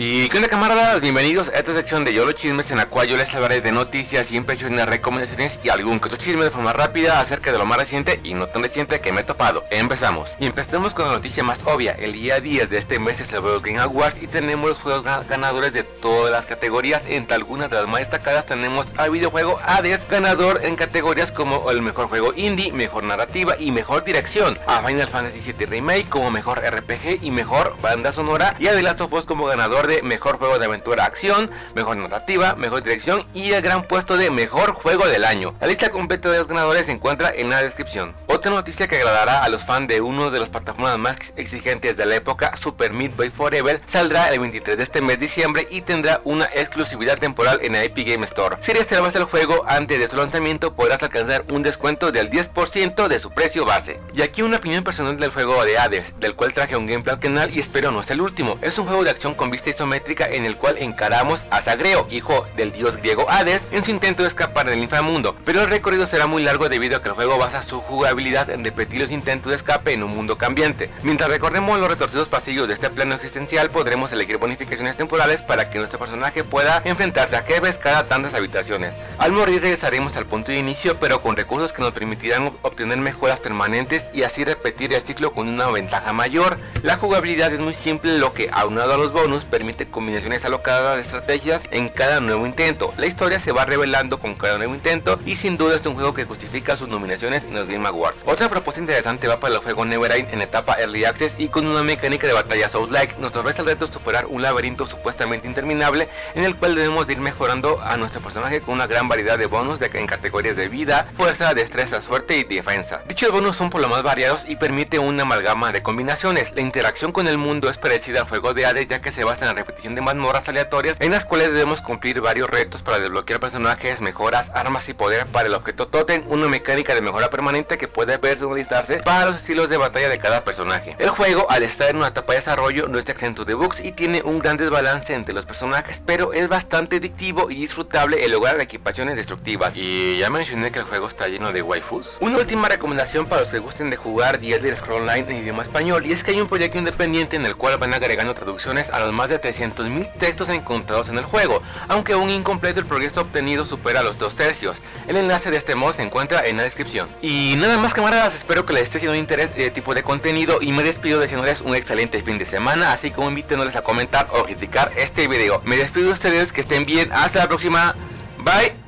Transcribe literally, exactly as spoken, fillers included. Y qué onda, camaradas, bienvenidos a esta sección de Yolo Chismes, en la cual yo les hablaré de noticias, impresiones, recomendaciones y algún que otro chisme de forma rápida acerca de lo más reciente y no tan reciente que me he topado. Empezamos. Y empezamos con la noticia más obvia. El día diez de este mes se celebró los Game Awards y tenemos los juegos ganadores de todas las categorías. Entre algunas de las más destacadas tenemos al videojuego Hades, ganador en categorías como el mejor juego indie, mejor narrativa y mejor dirección, a Final Fantasy siete Remake como mejor R P G y mejor banda sonora, y a The Last of Us como ganador de mejor juego de aventura acción, mejor narrativa, mejor dirección y el gran puesto de mejor juego del año. La lista completa de los ganadores se encuentra en la descripción. Otra noticia que agradará a los fans de uno de las plataformas más exigentes de la época, Super Meat Boy Forever, saldrá el veintitrés de este mes de diciembre y tendrá una exclusividad temporal en la Epic Games Store. Si reservas el juego antes de su lanzamiento podrás alcanzar un descuento del diez por ciento de su precio base. Y aquí una opinión personal del juego de Hades, del cual traje un gameplay al canal y espero no sea el último. Es un juego de acción con vista isométrica en el cual encaramos a Zagreus, hijo del dios griego Hades, en su intento de escapar del inframundo, pero el recorrido será muy largo debido a que el juego basa su jugabilidad en repetir los intentos de escape en un mundo cambiante. Mientras recorremos los retorcidos pasillos de este plano existencial podremos elegir bonificaciones temporales para que nuestro personaje pueda enfrentarse a jefes cada tantas habitaciones. Al morir regresaremos al punto de inicio, pero con recursos que nos permitirán obtener mejoras permanentes y así repetir el ciclo con una ventaja mayor. La jugabilidad es muy simple, lo que aunado a los bonus permite combinaciones alocadas de estrategias en cada nuevo intento. La historia se va revelando con cada nuevo intento y sin duda es un juego que justifica sus nominaciones en los Game Awards. Otra propuesta interesante va para el juego Neverinth en etapa Early Access y con una mecánica de batalla Soulslike. Nos ofrece el reto de superar un laberinto supuestamente interminable en el cual debemos de ir mejorando a nuestro personaje con una gran variedad de bonus de, en categorías de vida, fuerza, destreza, suerte y defensa. Dichos bonus son por lo más variados y permite una amalgama de combinaciones. La interacción con el mundo es parecida al juego de Hades, ya que se basa en la repetición de mazmorras aleatorias en las cuales debemos cumplir varios retos para desbloquear personajes, mejoras, armas y poder para el objeto Totem, una mecánica de mejora permanente que puede personalizarse para los estilos de batalla de cada personaje. El juego, al estar en una etapa de desarrollo, no está exento de bugs y tiene un gran desbalance entre los personajes, pero es bastante adictivo y disfrutable el lograr equipaciones destructivas. Y ya mencioné que el juego está lleno de waifus. Una última recomendación para los que gusten de jugar The Elder Scrolls Online en idioma español, y es que hay un proyecto independiente en el cual van agregando traducciones a los más de trescientos mil textos encontrados en el juego, aunque aún incompleto el progreso obtenido supera los dos tercios. El enlace de este mod se encuentra en la descripción. Y nada más, camaradas, espero que les esté siendo de interés este tipo de contenido y me despido deseándoles un excelente fin de semana, así como invitándoles a comentar o criticar este video. Me despido de ustedes, que estén bien, hasta la próxima, bye.